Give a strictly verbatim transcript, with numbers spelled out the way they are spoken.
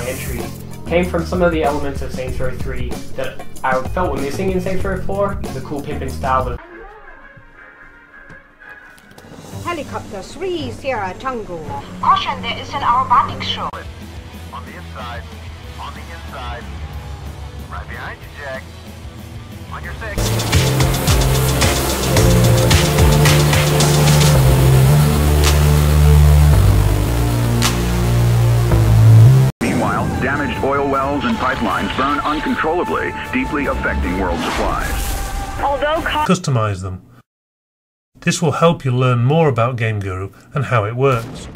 my entry came from some of the elements of Sanctuary three that I felt were missing in Sanctuary four, the cool pimpin' style of Helicopter three, Sierra Tango. Caution, there is an aerobatic show. On the inside, on the inside, right behind you, Jack. On your six. Damaged oil wells and pipelines burn uncontrollably, deeply affecting world supplies. Although customize them. This will help you learn more about GameGuru and how it works.